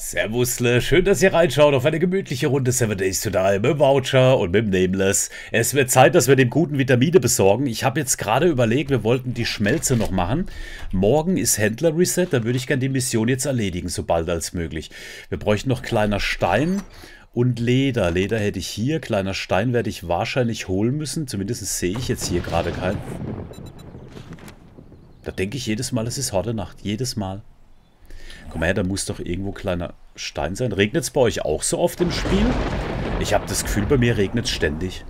Servusle, schön, dass ihr reinschaut auf eine gemütliche Runde 7 Days to Die mit Wautscher und mit Nameless. Es wird Zeit, dass wir dem Guten Vitamine besorgen. Ich habe jetzt gerade überlegt, wir wollten die Schmelze noch machen. Morgen ist Händler-Reset, da würde ich gerne die Mission jetzt erledigen, so bald als möglich. Wir bräuchten noch kleiner Stein und Leder. Leder hätte ich hier, kleiner Stein werde ich wahrscheinlich holen müssen. Zumindest sehe ich jetzt hier gerade keinen. Da denke ich jedes Mal, es ist Horde Nacht. Jedes Mal. Komm her, da muss doch irgendwo kleiner Stein sein. Regnet es bei euch auch so oft im Spiel? Ich habe das Gefühl, bei mir regnet es ständig.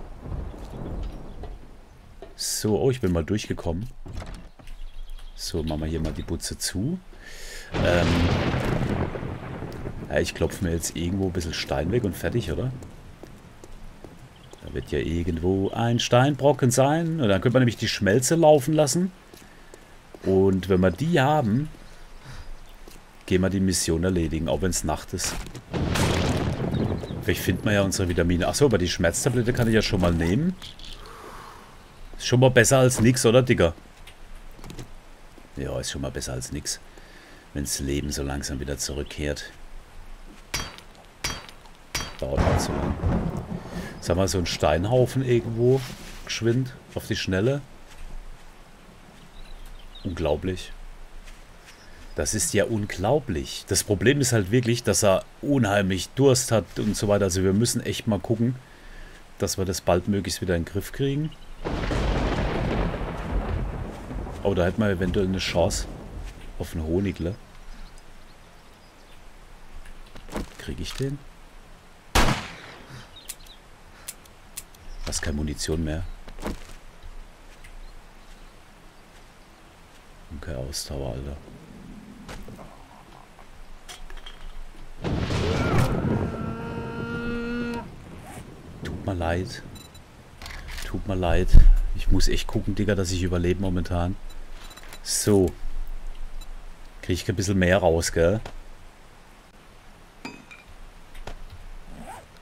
So, oh, ich bin mal durchgekommen. So, machen wir hier mal die Butze zu. Ja, ich klopfe mir jetzt irgendwo ein bisschen Stein weg und fertig, oder? Da wird ja irgendwo ein Steinbrocken sein. Und dann könnte man nämlich die Schmelze laufen lassen. Und wenn wir die haben, gehen wir die Mission erledigen, auch wenn es Nacht ist. Vielleicht finden wir ja unsere Vitamine. Achso, aber die Schmerztablette kann ich ja schon mal nehmen. Ist schon mal besser als nix, oder, Digga? Ja, ist schon mal besser als nix. Wenn das Leben so langsam wieder zurückkehrt. Dauert halt so lang. Sag mal, so ein Steinhaufen irgendwo. Geschwind, auf die Schnelle. Unglaublich. Das ist ja unglaublich. Das Problem ist halt wirklich, dass er unheimlich Durst hat und so weiter. Also wir müssen echt mal gucken, dass wir das baldmöglichst wieder in den Griff kriegen. Oh, da hätten wir eventuell eine Chance auf einen Honigle. Kriege ich den? Da ist keine Munition mehr. Und keine Ausdauer, Alter. Leid. Tut mir leid. Ich muss echt gucken, Digga, dass ich überlebe momentan. So. Krieg ich ein bisschen mehr raus, gell?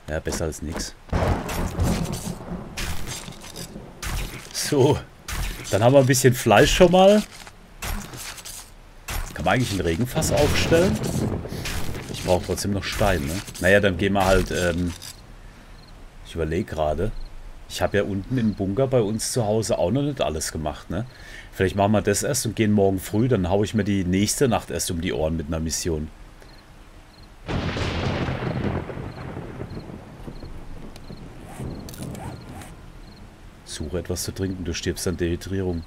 Ja, besser als nix. So. Dann haben wir ein bisschen Fleisch schon mal. Kann man eigentlich ein Regenfass aufstellen? Ich brauche trotzdem noch Stein, ne? Naja, dann gehen wir halt, ich überlege gerade, ich habe ja unten im Bunker bei uns zu Hause auch noch nicht alles gemacht, ne? Vielleicht machen wir das erst und gehen morgen früh, dann haue ich mir die nächste Nacht erst um die Ohren mit einer Mission. Suche etwas zu trinken, du stirbst an Dehydrierung.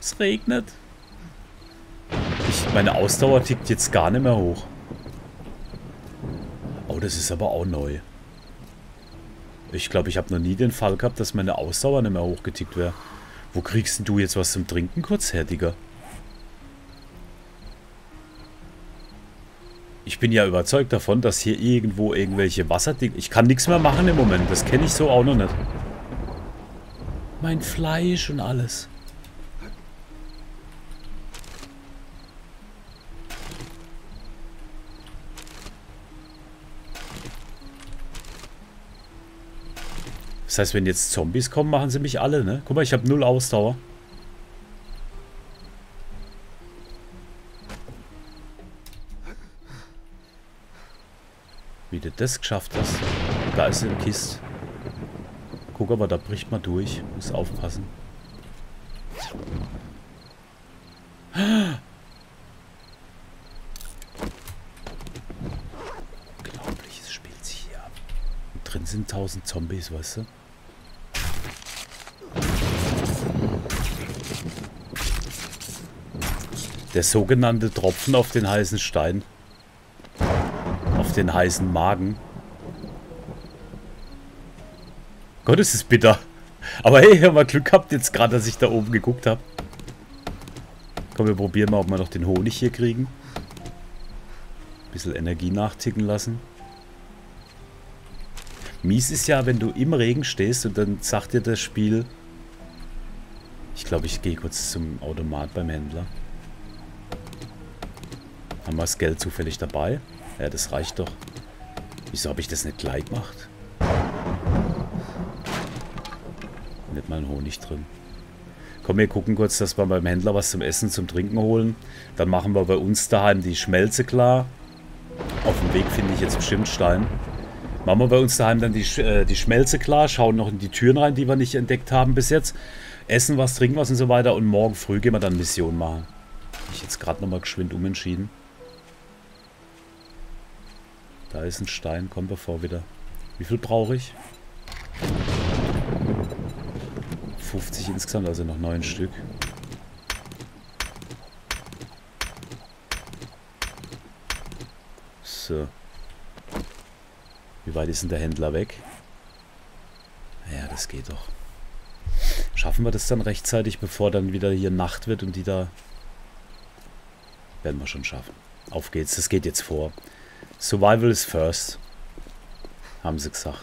Es regnet. Meine Ausdauer tickt jetzt gar nicht mehr hoch. Oh, das ist aber auch neu. Ich glaube, ich habe noch nie den Fall gehabt, dass meine Ausdauer nicht mehr hochgetickt wäre. Wo kriegst denn du jetzt was zum Trinken, kurz her, Digga? Ich bin ja überzeugt davon, dass hier irgendwo irgendwelche Wasserdinger... Ich kann nichts mehr machen im Moment. Das kenne ich so auch noch nicht. Mein Fleisch und alles. Das heißt, wenn jetzt Zombies kommen, machen sie mich alle, ne? Guck mal, ich habe 0 Ausdauer. Wie du das geschafft hast. Da ist eine Kiste. Guck aber, da bricht man durch. Muss aufpassen. Unglaublich, es spielt sich hier ab. Und drin sind 1000 Zombies, weißt du? Der sogenannte Tropfen auf den heißen Stein. Auf den heißen Magen. Gott, es ist bitter. Aber hey, haben wir Glück gehabt jetzt gerade, dass ich da oben geguckt habe. Komm, wir probieren mal, ob wir noch den Honig hier kriegen. Ein bisschen Energie nachticken lassen. Mies ist ja, wenn du im Regen stehst und dann sagt dir das Spiel... Ich glaube, ich gehe kurz zum Automat beim Händler. Haben wir das Geld zufällig dabei? Ja, das reicht doch. Wieso habe ich das nicht gleich gemacht? Nicht mal ein Honig drin. Komm, wir gucken kurz, dass wir beim Händler was zum Essen, zum Trinken holen. Dann machen wir bei uns daheim die Schmelze klar. Auf dem Weg finde ich jetzt bestimmt Stein. Machen wir bei uns daheim dann die Schmelze klar, schauen noch in die Türen rein, die wir nicht entdeckt haben bis jetzt. Essen was, trinken was und so weiter. Und morgen früh gehen wir dann Mission machen. Habe ich jetzt gerade nochmal geschwind umentschieden. Da ist ein Stein, kommt davor wieder. Wie viel brauche ich? 50 insgesamt, also noch 9 Stück. So. Wie weit ist denn der Händler weg? Ja, das geht doch. Schaffen wir das dann rechtzeitig, bevor dann wieder hier Nacht wird und die da... Werden wir schon schaffen. Auf geht's, das geht jetzt vor. Survival is first. Haben sie gesagt.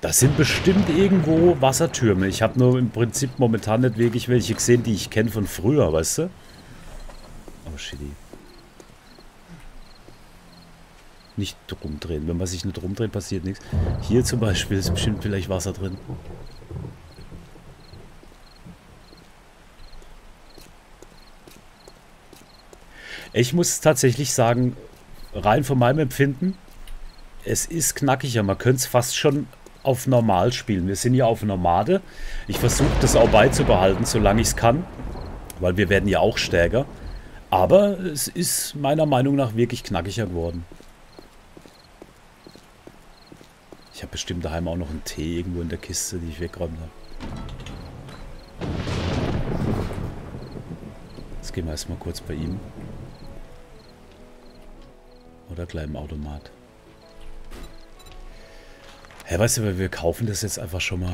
Das sind bestimmt irgendwo Wassertürme. Ich habe nur im Prinzip momentan nicht wirklich welche gesehen, die ich kenne von früher, weißt du? Oh, shitty. Nicht rumdrehen. Wenn man sich nicht rumdreht, passiert nichts. Hier zum Beispiel ist bestimmt vielleicht Wasser drin. Ich muss tatsächlich sagen, rein von meinem Empfinden, es ist knackiger. Man könnte es fast schon auf normal spielen. Wir sind ja auf Nomade. Ich versuche das auch beizubehalten, solange ich es kann. Weil wir werden ja auch stärker. Aber es ist meiner Meinung nach wirklich knackiger geworden. Ich habe bestimmt daheim auch noch einen Tee irgendwo in der Kiste, die ich wegräumt habe. Jetzt gehen wir erstmal kurz bei ihm. Oder gleich im Automat. Hä, weißt du, wir kaufen das jetzt einfach schon mal.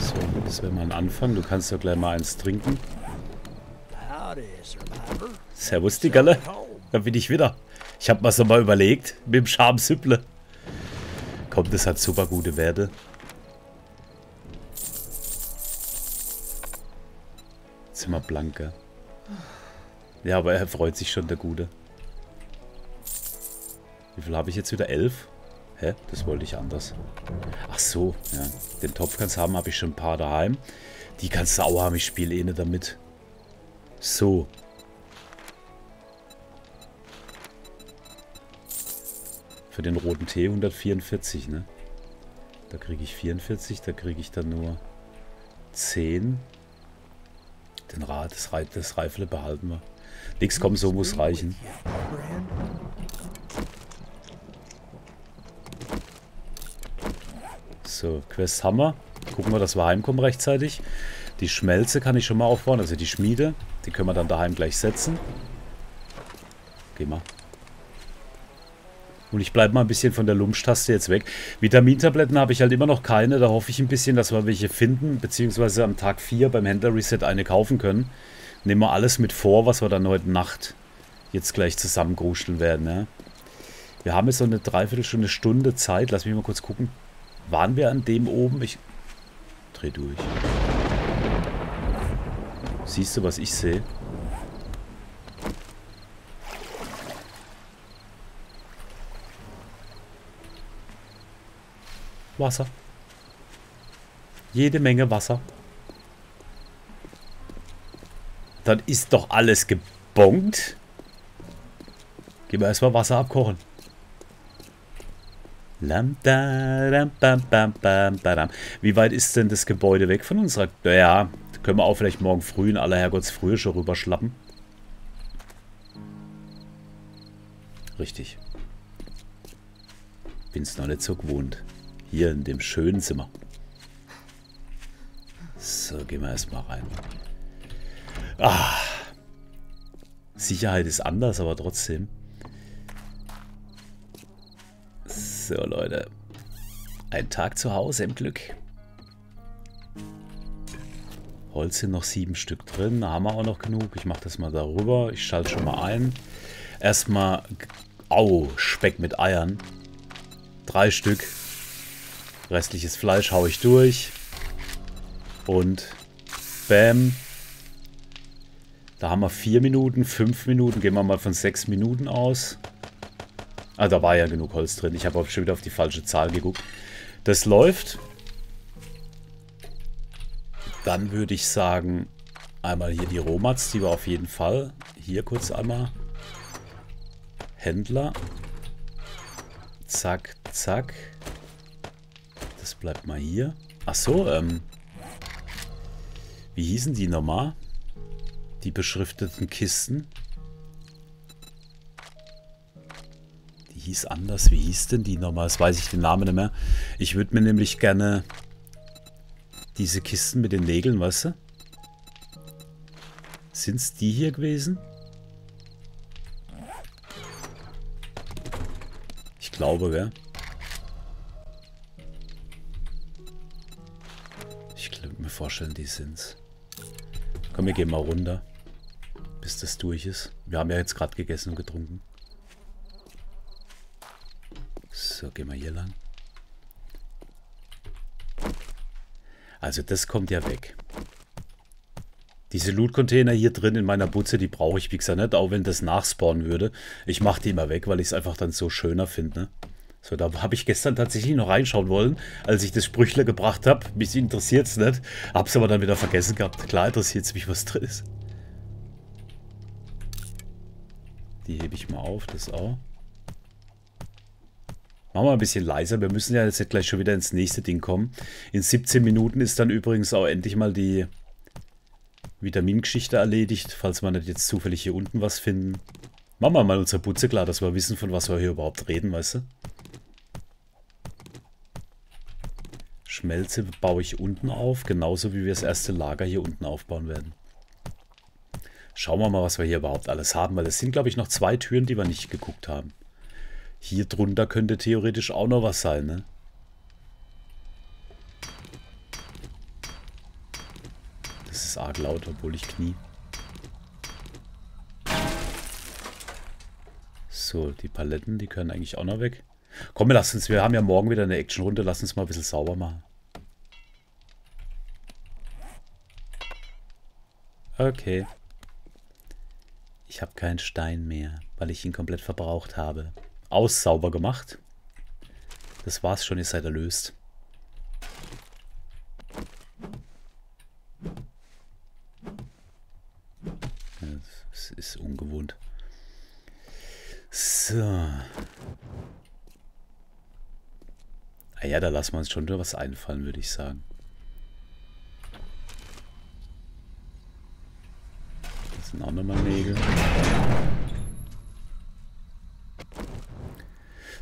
So, das wäre mal ein Anfang. Du kannst ja gleich mal eins trinken. Servus, Dickerle. Da bin ich wieder. Ich habe mir so mal überlegt. Mit dem Schamsüpple. Komm, das hat super gute Werte. Jetzt sind wir blank, gell? Ja, aber er freut sich schon, der Gute. Wie viel habe ich jetzt wieder? 11? Hä? Das wollte ich anders. Ach so, ja. Den Topf kannst du haben, habe ich schon ein paar daheim. Die kannst du auch haben, ich spiele eh nicht damit. So. Für den roten Tee 144, ne? Da kriege ich 44, da kriege ich dann nur 10. Den Rad, das Reifle behalten wir. Nix kommt, so muss reichen. So, Quest haben wir. Gucken wir, dass wir heimkommen rechtzeitig. Die Schmelze kann ich schon mal aufbauen, also die Schmiede. Die können wir dann daheim gleich setzen. Geh mal. Und ich bleibe mal ein bisschen von der Lumsch-Taste jetzt weg. Vitamintabletten habe ich halt immer noch keine. Da hoffe ich ein bisschen, dass wir welche finden. Beziehungsweise am Tag 4 beim Händler-Reset eine kaufen können. Nehmen wir alles mit vor, was wir dann heute Nacht jetzt gleich zusammengruscheln werden. Ja. Wir haben jetzt so eine Dreiviertelstunde, Stunde Zeit. Lass mich mal kurz gucken. Waren wir an dem oben? Ich dreh durch. Siehst du, was ich sehe? Wasser. Jede Menge Wasser. Dann ist doch alles gebongt. Gehen wir erstmal Wasser abkochen. Wie weit ist denn das Gebäude weg von uns? Naja, können wir auch vielleicht morgen früh in aller Herrgottsfrühe schon rüberschlappen. Richtig. Bin's noch nicht so gewohnt. Hier in dem schönen Zimmer. So, gehen wir erstmal rein. Ah. Sicherheit ist anders, aber trotzdem. So, Leute. Ein Tag zu Hause im Glück. Holz sind noch 7 Stück drin. Da haben wir auch noch genug. Ich mache das mal darüber. Ich schalte schon mal ein. Erstmal. Au, Speck mit Eiern. 3 Stück. Restliches Fleisch haue ich durch. Und bam. Da haben wir 4 Minuten, 5 Minuten. Gehen wir mal von 6 Minuten aus. Ah, da war ja genug Holz drin. Ich habe auch schon wieder auf die falsche Zahl geguckt. Das läuft. Dann würde ich sagen, einmal hier die Rohmats, die wir auf jeden Fall. Hier kurz einmal. Händler. Zack, zack. Das bleibt mal hier. Ach so, wie hießen die nochmal? Die beschrifteten Kisten. Die hieß anders. Wie hieß denn die nochmal? Das weiß ich den Namen nicht mehr. Ich würde mir nämlich gerne diese Kisten mit den Nägeln, weißt du? Sind es die hier gewesen? Ich glaube, gell? Ich könnte mir vorstellen, die sind's. Komm, wir gehen mal runter, bis das durch ist. Wir haben ja jetzt gerade gegessen und getrunken. So, gehen wir hier lang. Also das kommt ja weg. Diese Loot-Container hier drin in meiner Butze, die brauche ich, wie gesagt, nicht, auch wenn das nachspawnen würde. Ich mache die immer weg, weil ich es einfach dann so schöner finde. Ne? So, da habe ich gestern tatsächlich noch reinschauen wollen, als ich das Sprüchle gebracht habe. Mich interessiert es nicht, habe es aber dann wieder vergessen gehabt. Klar interessiert es mich, was drin ist. Die hebe ich mal auf, das auch. Machen wir ein bisschen leiser, wir müssen ja jetzt gleich schon wieder ins nächste Ding kommen. In 17 Minuten ist dann übrigens auch endlich mal die Vitamingeschichte erledigt, falls wir nicht jetzt zufällig hier unten was finden. Machen wir mal unsere Putze klar, dass wir wissen, von was wir hier überhaupt reden, weißt du? Schmelze baue ich unten auf, genauso wie wir das erste Lager hier unten aufbauen werden. Schauen wir mal, was wir hier überhaupt alles haben, weil es sind, glaube ich, noch 2 Türen, die wir nicht geguckt haben. Hier drunter könnte theoretisch auch noch was sein, ne? Das ist arg laut, obwohl ich knie. So, die Paletten, die können eigentlich auch noch weg. Komm, lass uns, wir haben ja morgen wieder eine Action-Runde, lass uns mal ein bisschen sauber machen. Okay. Ich habe keinen Stein mehr, weil ich ihn komplett verbraucht habe. Aussauber gemacht. Das war's schon, ihr seid erlöst. Das ist ungewohnt. So. Ah ja, da lassen wir uns schon was einfallen, würde ich sagen. Das sind auch nochmal Nägel.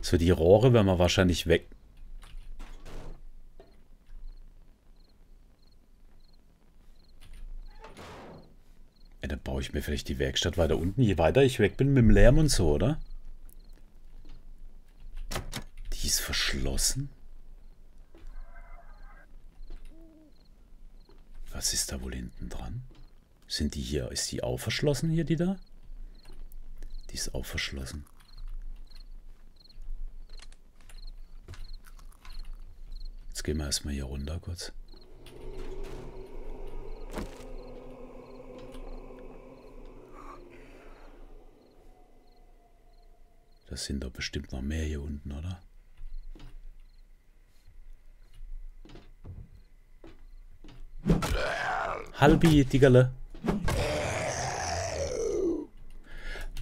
So, die Rohre werden wir wahrscheinlich weg. Ja, dann baue ich mir vielleicht die Werkstatt weiter unten. Je weiter ich weg bin mit dem Lärm und so, oder? Die ist verschlossen. Was ist da wohl hinten dran? Sind die hier? Ist die auch verschlossen hier, die da? Die ist auch verschlossen. Jetzt gehen wir erstmal hier runter kurz. Das sind doch bestimmt noch mehr hier unten, oder? Halbi, Diggerle.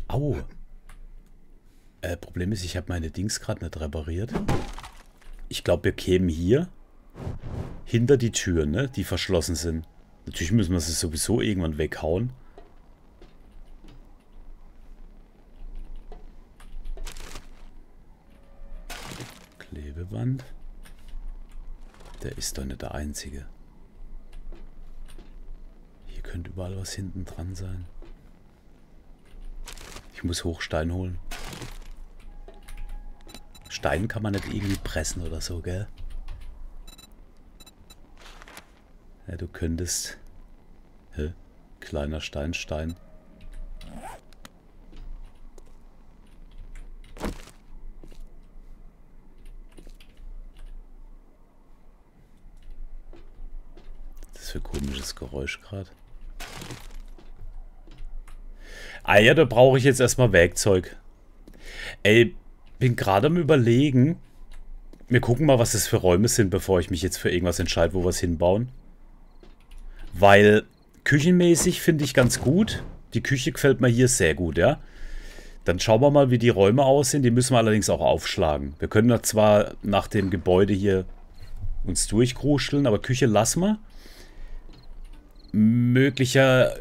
Au. Problem ist, ich habe meine Dings gerade nicht repariert. Ich glaube, wir kämen hier hinter die Türen, ne, die verschlossen sind. Natürlich müssen wir sie sowieso irgendwann weghauen. Klebeband. Der ist doch nicht der einzige. Hier könnte überall was hinten dran sein. Ich muss Hochstein holen. Stein kann man nicht irgendwie pressen oder so, gell? Ja, du könntest... Hä? Kleiner Stein, Stein. Das ist ein komisches Geräusch gerade. Ah ja, da brauche ich jetzt erstmal Werkzeug. Ey... bin gerade am Überlegen. Wir gucken mal, was das für Räume sind, bevor ich mich jetzt für irgendwas entscheide, wo wir es hinbauen. Weil küchenmäßig finde ich ganz gut. Die Küche gefällt mir hier sehr gut, ja. Dann schauen wir mal, wie die Räume aussehen. Die müssen wir allerdings auch aufschlagen. Wir können da zwar nach dem Gebäude hier uns durchkruscheln, aber Küche lassen wir. Möglicher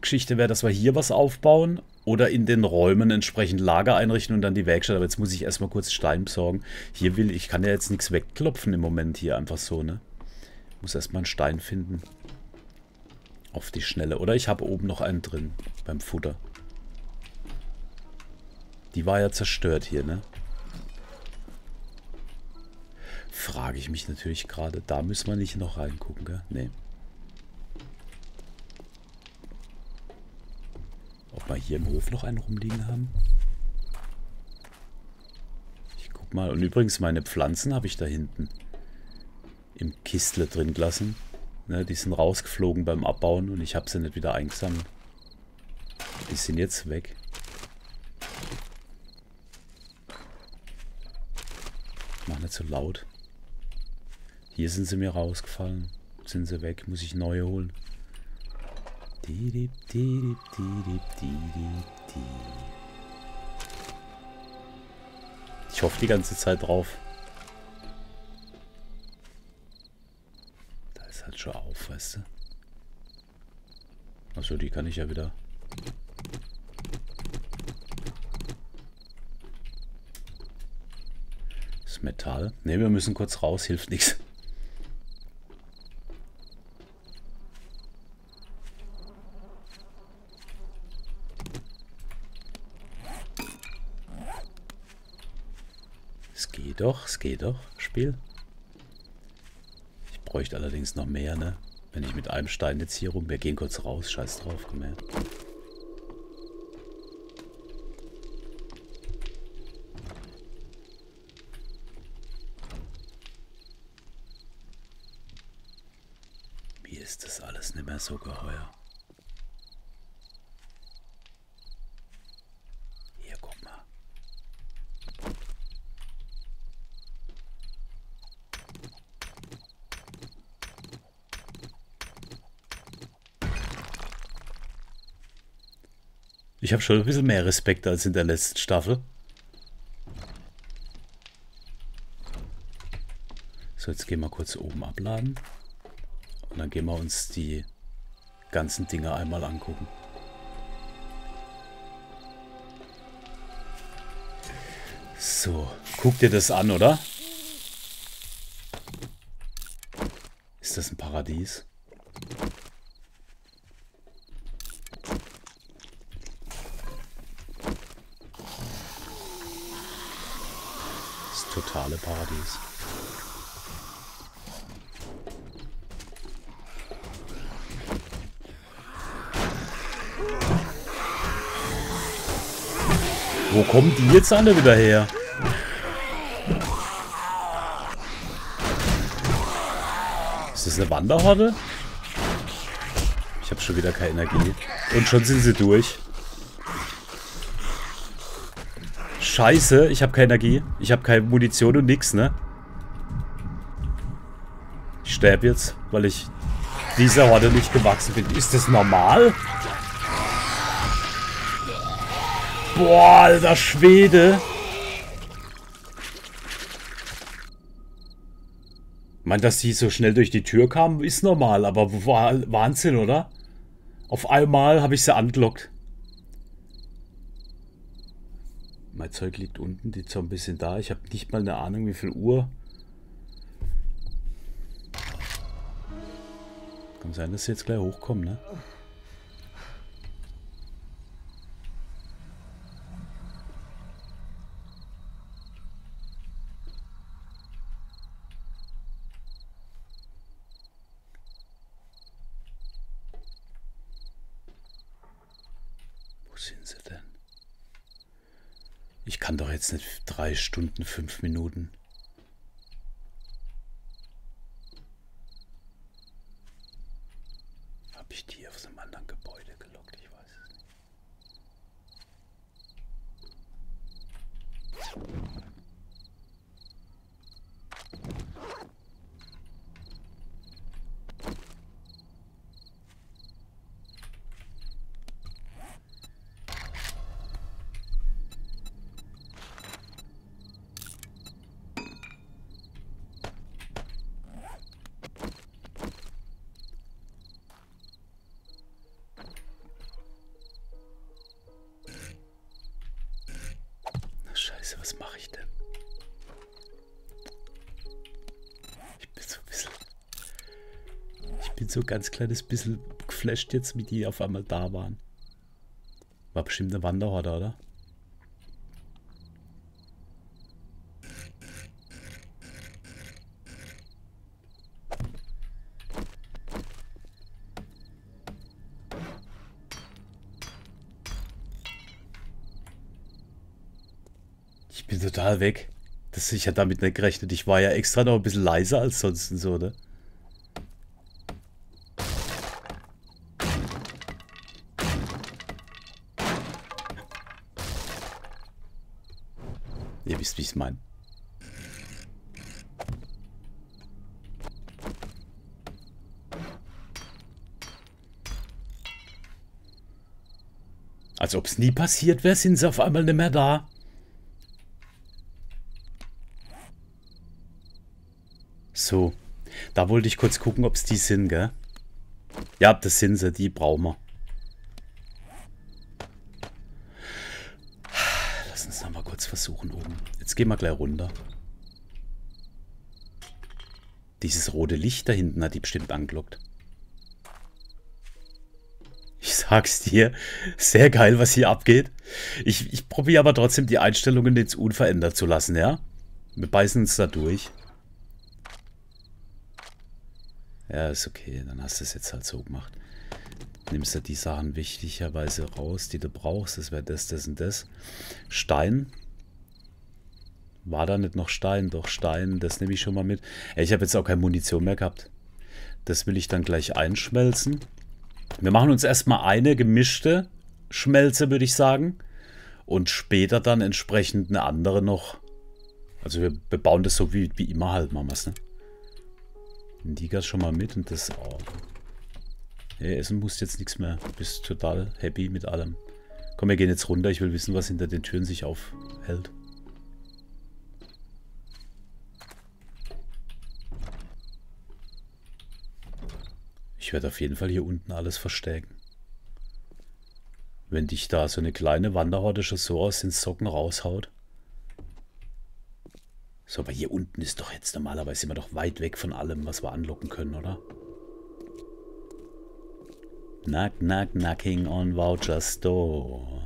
Geschichte wäre, dass wir hier was aufbauen oder in den Räumen entsprechend Lager einrichten und dann die Werkstatt. Aber jetzt muss ich erstmal kurz Stein besorgen. Hier will ich, kann ja jetzt nichts wegklopfen im Moment hier einfach so, ne? Muss erstmal einen Stein finden. Auf die Schnelle. Oder ich habe oben noch einen drin beim Futter. Die war ja zerstört hier, ne? Frage ich mich natürlich gerade. Da müssen wir nicht noch reingucken, gell? Nee. Ob wir hier im Hof noch einen rumliegen haben? Ich guck mal. Und übrigens, meine Pflanzen habe ich da hinten im Kistle drin gelassen. Ne, die sind rausgeflogen beim Abbauen und ich habe sie nicht wieder eingesammelt. Die sind jetzt weg. Mach nicht so laut. Hier sind sie mir rausgefallen. Sind sie weg, muss ich neue holen. Ich hoffe die ganze Zeit drauf. Da ist halt schon auf, weißt du. Achso, die kann ich ja wieder. Das Metall. Ne, wir müssen kurz raus, hilft nichts. Es geht doch, Spiel. Ich bräuchte allerdings noch mehr, ne? Wenn ich mit einem Stein jetzt hier rum... Wir gehen kurz raus, scheiß drauf, komm her. Mir ist das alles nicht mehr so geheuer. Ich habe schon ein bisschen mehr Respekt als in der letzten Staffel. So, jetzt gehen wir kurz oben abladen. Und dann gehen wir uns die ganzen Dinger einmal angucken. So, guck dir das an, oder? Ist das ein Paradies? Totale Paradies. Wo kommen die jetzt alle wieder her? Ist das eine Wanderhorde? Ich habe schon wieder keine Energie. Und schon sind sie durch. Scheiße, ich habe keine Energie. Ich habe keine Munition und nix, ne? Ich sterbe jetzt, weil ich dieser Horde nicht gewachsen bin. Ist das normal? Boah, alter Schwede. Ich meine, dass die so schnell durch die Tür kamen, ist normal, aber Wahnsinn, oder? Auf einmal habe ich sie angelockt. Mein Zeug liegt unten, die Zombies sind da. Ich habe nicht mal eine Ahnung, wie viel Uhr. Kann sein, dass sie jetzt gleich hochkommen, ne? Wo sind sie denn? Ich kann doch jetzt nicht 3 Stunden, 5 Minuten. Hab ich die aus einem anderen Gebäude gelockt? Ich weiß es nicht. Was mache ich denn? Ich bin so ein ganz kleines bisschen geflasht jetzt, wie die auf einmal da waren. War bestimmt eine Wanderhorde, oder? Total weg. Das ich ja damit nicht gerechnet. Ich war ja extra noch ein bisschen leiser als sonst und so, ne? Ihr wisst, wie ich es meine. Als ob es nie passiert wäre, sind sie auf einmal nicht mehr da. So, da wollte ich kurz gucken, ob es die sind, gell? Ja, das sind sie, die brauchen wir. Lass uns noch mal kurz versuchen oben. Jetzt gehen wir gleich runter. Dieses rote Licht da hinten hat die bestimmt angelockt. Ich sag's dir, sehr geil, was hier abgeht. Ich probiere aber trotzdem die Einstellungen jetzt unverändert zu lassen, ja? Wir beißen uns da durch. Ja, ist okay, dann hast du es jetzt halt so gemacht. Nimmst du die Sachen wichtigerweise raus, die du brauchst. Das wäre das, das und das. Stein. War da nicht noch Stein? Doch, Stein, das nehme ich schon mal mit. Ich habe jetzt auch keine Munition mehr gehabt. Das will ich dann gleich einschmelzen. Wir machen uns erstmal eine gemischte Schmelze, würde ich sagen. Und später dann entsprechend eine andere noch. Also wir bauen das so wie immer halt, machen wir es, ne? Die gab schon mal mit und das auch. Hey, essen musst jetzt nichts mehr. Bist total happy mit allem. Komm, wir gehen jetzt runter. Ich will wissen, was hinter den Türen sich aufhält. Ich werde auf jeden Fall hier unten alles verstecken. Wenn dich da so eine kleine Wanderhorde schon so aus den Socken raushaut. So, aber hier unten ist doch jetzt normalerweise immer doch weit weg von allem, was wir anlocken können, oder? Knock, knock, knocking on Wautscher Store.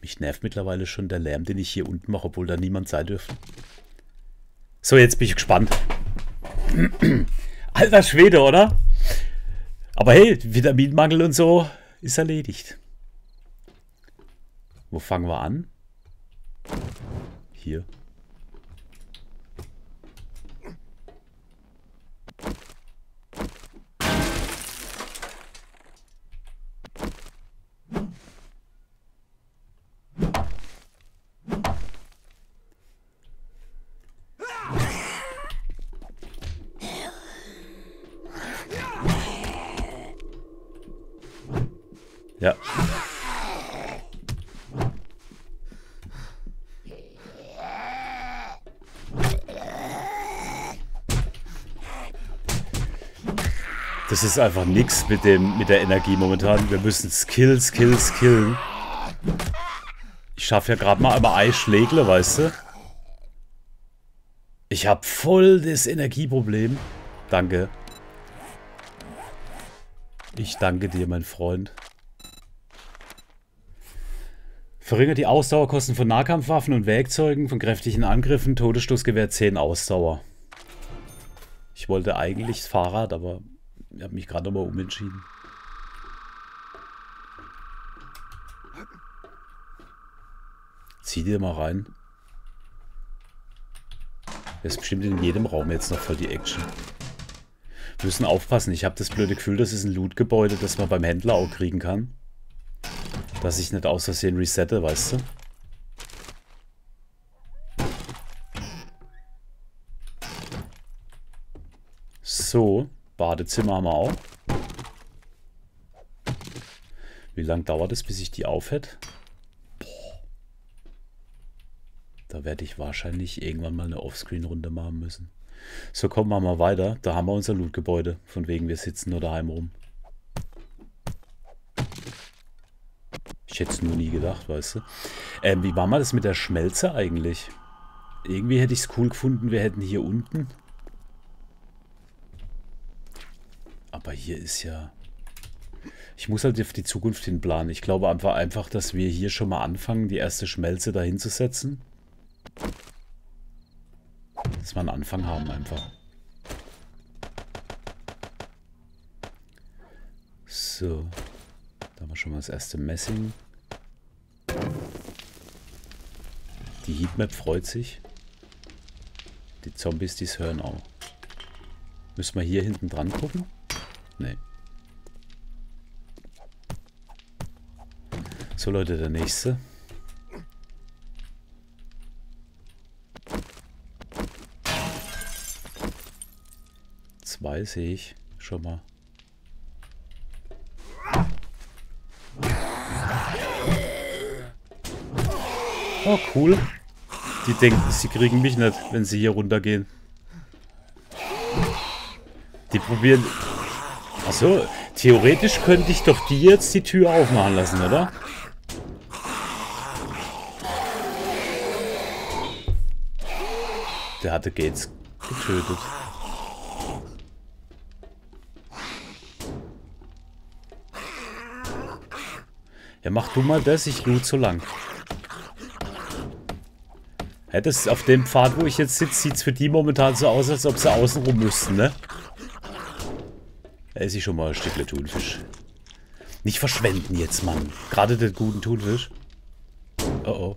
Mich nervt mittlerweile schon der Lärm, den ich hier unten mache, obwohl da niemand sein dürfte. So, jetzt bin ich gespannt. Alter Schwede, oder? Aber hey, Vitaminmangel und so ist erledigt. Wo fangen wir an? Hier. Ja. Das ist einfach nichts mit der Energie momentan. Wir müssen Skills, Skills, Skillen. Ich schaffe ja gerade mal einmal Eischlägle, weißt du? Ich habe voll das Energieproblem. Danke. Ich danke dir, mein Freund. Verringert die Ausdauerkosten von Nahkampfwaffen und Werkzeugen, von kräftigen Angriffen. Todesstoßgewehr 10 Ausdauer. Ich wollte eigentlich das Fahrrad, aber... Ich habe mich gerade nochmal umentschieden. Zieh dir mal rein. Das ist bestimmt in jedem Raum jetzt noch voll die Action. Wir müssen aufpassen. Ich habe das blöde Gefühl, das ist ein Loot-Gebäude, das man beim Händler auch kriegen kann. Dass ich nicht aus Versehen resette, weißt du? So, Badezimmer haben wir auch. Wie lange dauert es, bis ich die aufhätte? Boah. Da werde ich wahrscheinlich irgendwann mal eine Offscreen-Runde machen müssen. So, kommen wir mal weiter. Da haben wir unser Loot-Gebäude. Von wegen, wir sitzen nur daheim rum. Ich hätte es nur nie gedacht, weißt du. Wie war mal das mit der Schmelze eigentlich? Irgendwie hätte ich es cool gefunden, wir hätten hier unten. Aber hier ist ja... Ich muss halt auf die Zukunft hin planen. Ich glaube einfach, dass wir hier schon mal anfangen, die erste Schmelze dahin zu setzen. Dass wir einen Anfang haben einfach. So. Da haben wir schon mal das erste Messing. Die Heatmap freut sich. Die Zombies, die's hören auch. Müssen wir hier hinten dran gucken? Nee. So Leute, der nächste. Zwei sehe ich schon mal. Oh cool. Die denken, sie kriegen mich nicht, wenn sie hier runtergehen. Die probieren... Achso, theoretisch könnte ich doch die jetzt die Tür aufmachen lassen, oder? Der hatte Gates getötet. Ja, mach du mal das, ich loot so lang. Ja, das ist auf dem Pfad, wo ich jetzt sitze, sieht es für die momentan so aus, als ob sie außen rum müssten, ne? Da esse ich schon mal ein Stückchen Thunfisch. Nicht verschwenden jetzt, Mann. Gerade den guten Thunfisch. Oh oh.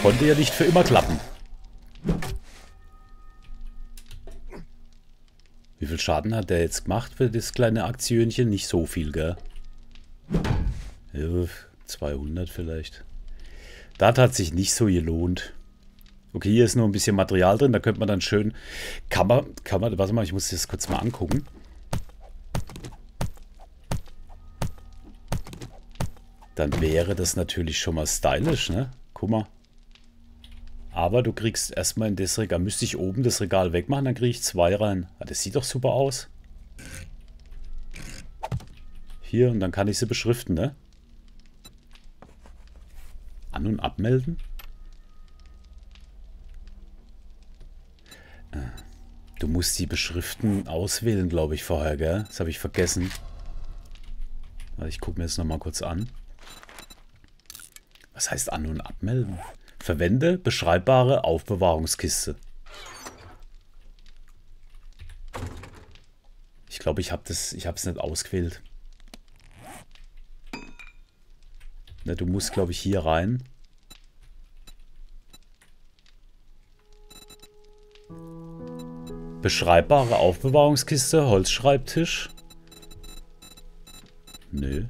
Konnte ja nicht für immer klappen. Wie viel Schaden hat der jetzt gemacht für das kleine Aktionchen? Nicht so viel, gell? Ja, 200 vielleicht. Das hat sich nicht so gelohnt. Okay, hier ist nur ein bisschen Material drin. Da könnte man dann schön... Kann man... Warte mal, ich muss das kurz mal angucken. Dann wäre das natürlich schon mal stylisch, ne? Guck mal. Aber du kriegst erstmal in das Regal. Müsste ich oben das Regal wegmachen, dann kriege ich zwei rein. Das sieht doch super aus. Hier, und dann kann ich sie beschriften, ne? An- und abmelden? Du musst die Beschriften auswählen, glaube ich, vorher, gell? Das habe ich vergessen. Also ich gucke mir das nochmal kurz an. Was heißt An- und abmelden? Verwende beschreibbare Aufbewahrungskiste. Ich glaube, ich habe es nicht ausgewählt. Na, du musst, glaube ich, hier rein. Beschreibbare Aufbewahrungskiste, Holzschreibtisch. Nö.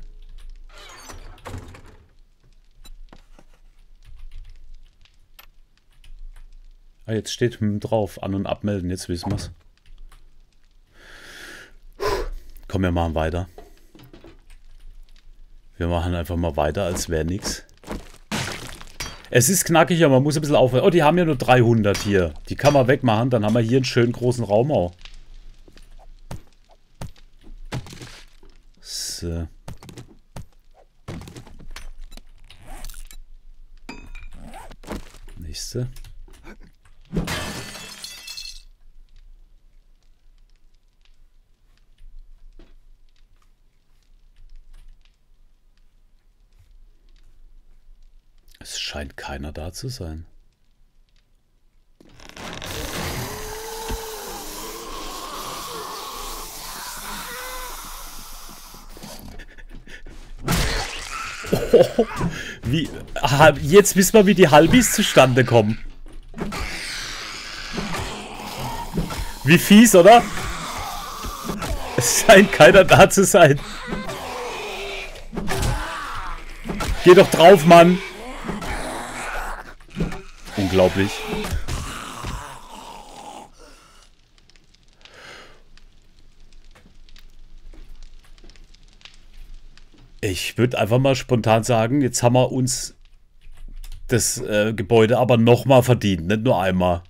Ah, jetzt steht drauf, an- und abmelden, jetzt wissen wir es. Komm, wir machen weiter. Wir machen einfach mal weiter, als wäre nichts. Es ist knackig, aber man muss ein bisschen aufhören. Oh, die haben ja nur 300 hier. Die kann man wegmachen, dann haben wir hier einen schönen großen Raum auch. So. Nächste. Es scheint keiner da zu sein. Oh, wie, jetzt wissen wir, wie die Halbis zustande kommen. Wie fies, oder? Es scheint keiner da zu sein. Geh doch drauf, Mann. Unglaublich. Ich würde einfach mal spontan sagen, jetzt haben wir uns das Gebäude aber nochmal verdient, nicht nur einmal.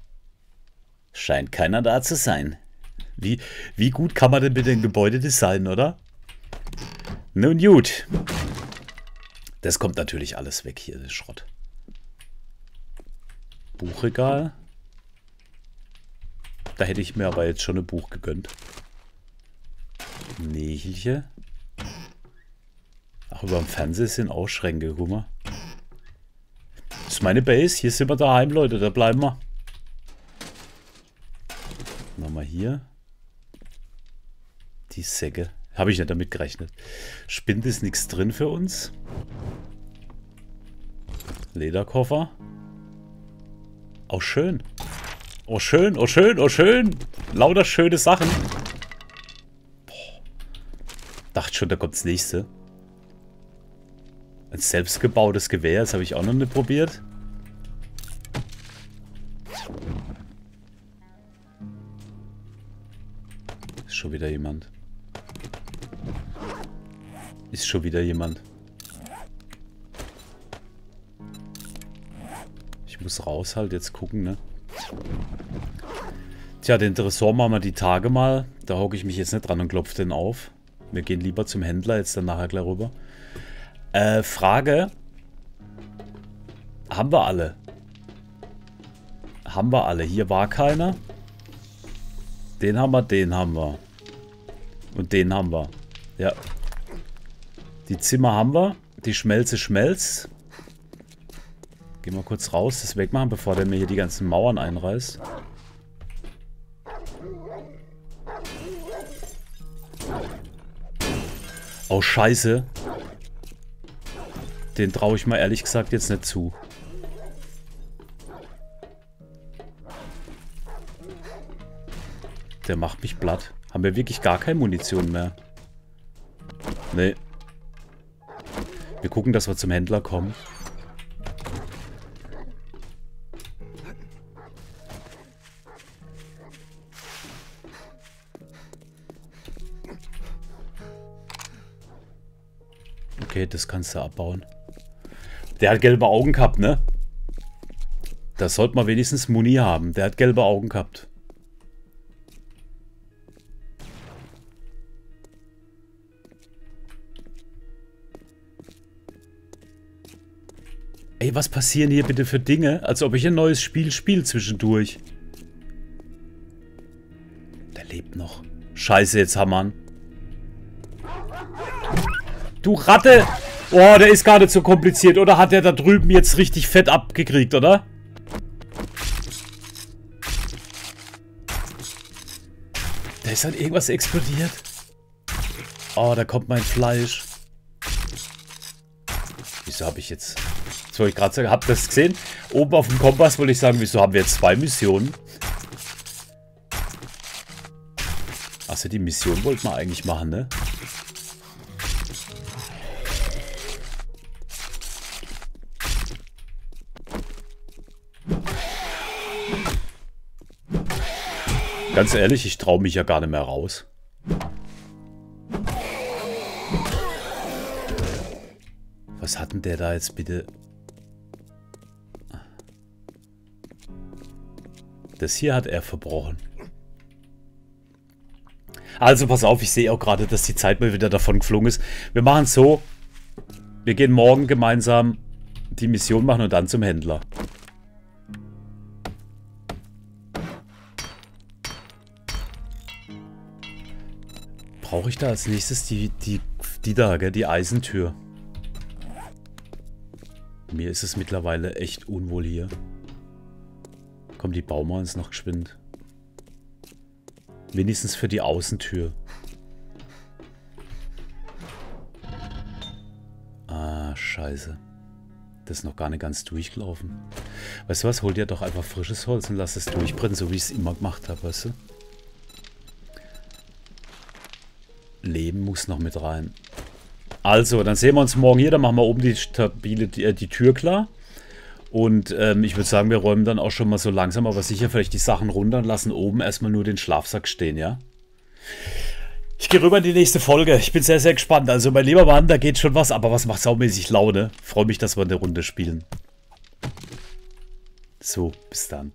Scheint keiner da zu sein. Wie gut kann man denn mit dem Gebäude designen, oder? Nun gut. Das kommt natürlich alles weg hier, der Schrott. Buchregal. Da hätte ich mir aber jetzt schon ein Buch gegönnt. Nägelchen. Ach, über dem Fernseher sind auch Schränke, guck mal. Das ist meine Base. Hier sind wir daheim, Leute. Da bleiben wir. Nochmal hier. Die Säcke. Habe ich nicht damit gerechnet. Spind ist nichts drin für uns. Lederkoffer. Oh, schön. Oh, schön, oh, schön, oh, schön. Lauter schöne Sachen. Boah. Dachte schon, da kommt das nächste. Ein selbstgebautes Gewehr, das habe ich auch noch nicht probiert. Ist schon wieder jemand. Ist schon wieder jemand. Ich muss raus halt jetzt gucken, ne? Tja, den Tresor machen wir die Tage mal. Da hocke ich mich jetzt nicht dran und klopfe den auf. Wir gehen lieber zum Händler, jetzt dann nachher gleich rüber. Frage. Haben wir alle? Haben wir alle? Hier war keiner. Den haben wir, den haben wir. Und den haben wir. Ja. Die Zimmer haben wir. Die Schmelze schmelzt. Gehen wir kurz raus, das wegmachen, bevor der mir hier die ganzen Mauern einreißt. Oh, Scheiße. Den traue ich mal ehrlich gesagt jetzt nicht zu. Der macht mich platt. Haben wir wirklich gar keine Munition mehr? Nee. Wir gucken, dass wir zum Händler kommen. Okay, das kannst du abbauen. Der hat gelbe Augen gehabt, ne? Das sollte man wenigstens Muni haben. Der hat gelbe Augen gehabt. Ey, was passieren hier bitte für Dinge? Als ob ich ein neues Spiel spiele zwischendurch. Der lebt noch. Scheiße, jetzt hammern. Du Ratte! Oh, der ist gar nicht so kompliziert. Oder hat der da drüben jetzt richtig fett abgekriegt, oder? Da ist halt irgendwas explodiert. Oh, da kommt mein Fleisch. Wieso habe ich jetzt... Das wollte ich gerade sagen. Habt ihr das gesehen? Oben auf dem Kompass wollte ich sagen, wieso haben wir jetzt zwei Missionen? Achso, die Mission wollten wir eigentlich machen, ne? Ganz ehrlich, ich traue mich ja gar nicht mehr raus. Was hat denn der da jetzt bitte? Das hier hat er verbrochen. Also pass auf, ich sehe auch gerade, dass die Zeit mal wieder davon geflogen ist. Wir machen es so. Wir gehen morgen gemeinsam die Mission machen und dann zum Händler. Brauche ich da als nächstes die da, gell? Die Eisentür. Mir ist es mittlerweile echt unwohl hier. Komm, die bauen wir uns noch geschwind. Wenigstens für die Außentür. Ah, scheiße. Das ist noch gar nicht ganz durchgelaufen. Weißt du was? Hol dir doch einfach frisches Holz und lass es durchbrennen, so wie ich es immer gemacht habe, weißt du? Leben muss noch mit rein. Also, dann sehen wir uns morgen hier. Dann machen wir oben die Tür klar. Und ich würde sagen, wir räumen dann auch schon mal so langsam, aber sicher vielleicht die Sachen runter und lassen oben erstmal nur den Schlafsack stehen, ja? Ich gehe rüber in die nächste Folge. Ich bin sehr, sehr gespannt. Also, mein lieber Mann, da geht schon was, aber was macht saumäßig Laune? Freue mich, dass wir eine Runde spielen. So, bis dann.